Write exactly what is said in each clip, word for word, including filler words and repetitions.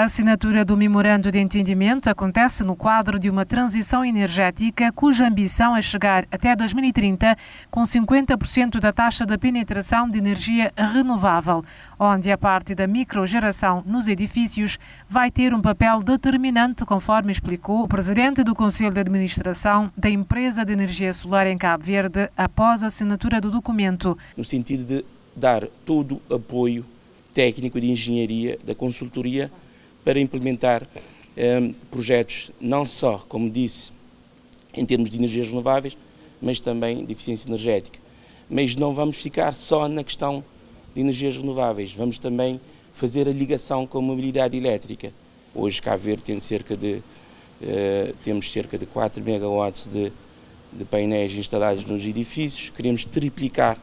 A assinatura do memorando de entendimento acontece no quadro de uma transição energética cuja ambição é chegar até dois mil e trinta com cinquenta por cento da taxa de penetração de energia renovável, onde a parte da microgeração nos edifícios vai ter um papel determinante, conforme explicou o presidente do Conselho de Administração da Empresa de Energia Solar em Cabo Verde após a assinatura do documento. No sentido de dar todo o apoio técnico de engenharia, da consultoria, para implementar eh, projetos não só, como disse, em termos de energias renováveis, mas também de eficiência energética. Mas não vamos ficar só na questão de energias renováveis, vamos também fazer a ligação com a mobilidade elétrica. Hoje Cabo Verde tem cerca de, eh, temos cerca de quatro megawatts de, de painéis instalados nos edifícios, queremos triplicar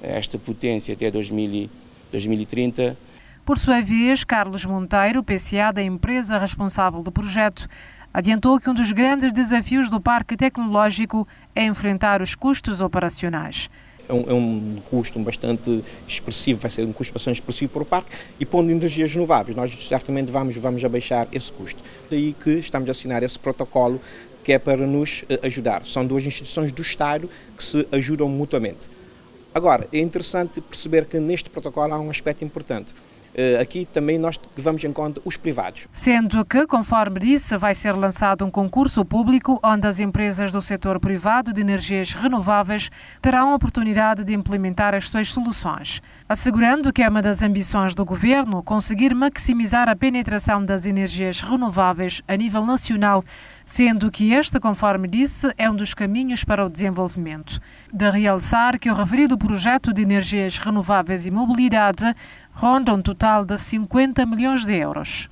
esta potência até dois mil e trinta. Por sua vez, Carlos Monteiro, P C A da empresa responsável do projeto, adiantou que um dos grandes desafios do parque tecnológico é enfrentar os custos operacionais. É um, é um custo bastante expressivo, vai ser um custo bastante expressivo para o parque e pondo energias renováveis, nós certamente vamos, vamos abaixar esse custo. Daí que estamos a assinar esse protocolo que é para nos ajudar. São duas instituições do Estado que se ajudam mutuamente. Agora, é interessante perceber que neste protocolo há um aspecto importante. Aqui também nós levamos em conta os privados. Sendo que, conforme disse, vai ser lançado um concurso público onde as empresas do setor privado de energias renováveis terão a oportunidade de implementar as suas soluções, assegurando que é uma das ambições do governo conseguir maximizar a penetração das energias renováveis a nível nacional, sendo que este, conforme disse, é um dos caminhos para o desenvolvimento. De realçar que o referido projeto de energias renováveis e mobilidade ronda um total de cinquenta milhões de euros.